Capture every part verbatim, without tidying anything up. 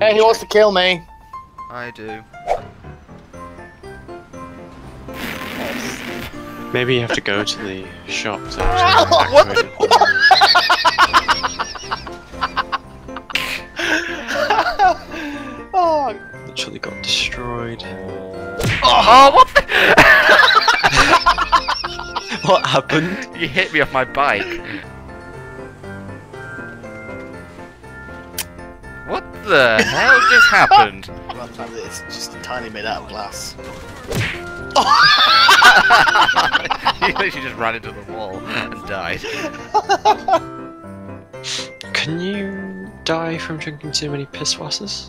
Hey, he wants to kill me. I do. Maybe you have to go to the shop. To oh, what the? Oh! Literally got destroyed. Oh, what the? What happened? You hit me off my bike. What the hell just happened? It's just a tiny bit out of glass. He literally just ran into the wall and died. Can you die from drinking too many piss wasses?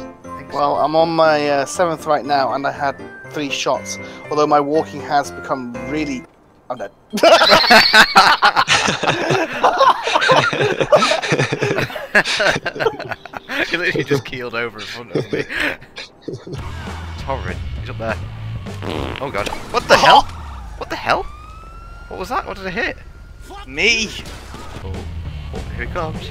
Well, I'm on my uh, seventh right now, and I had three shots. Although my walking has become really... I'm dead. He literally just keeled over in front of me. It's horrid. He's up there. Oh god. What the hell? What the hell? What was that? What did I hit? Me! Oh, oh here it comes.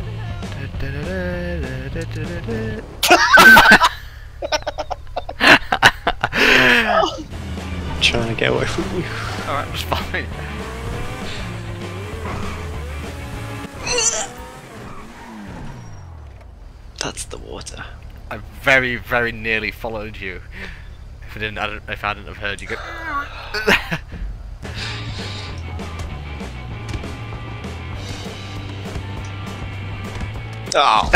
I'm trying to get away from you. Alright, I'm just fine. That's the water. I very, very nearly followed you. If I didn't, I don't, if I hadn't have heard you go. Oh.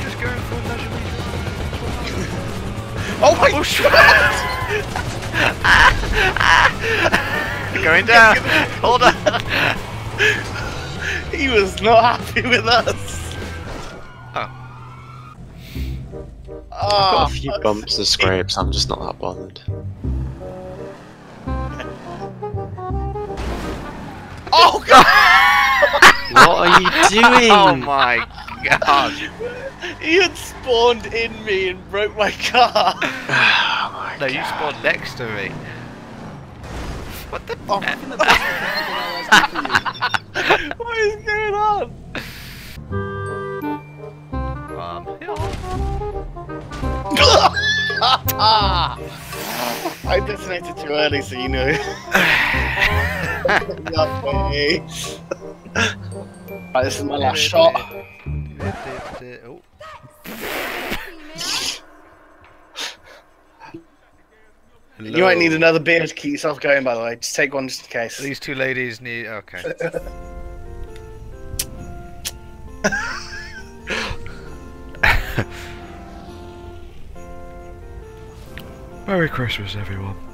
Just going for a oh my oh, shit! Going down. Hold on. He was not happy with us. Oh. Oh, I've got a few bumps and scrapes. I'm just not that bothered. Oh god! What are you doing? Oh my god! He had spawned in me and broke my car. Oh my no, god. You spawned next to me. What the? Oh. What is going on? Um, I detonated too early, so you know. Right, this is my last shot. Oh. Hello. You might need another beer to keep yourself going, by the way. Just take one just in case. These two ladies need... okay. Merry Christmas, everyone.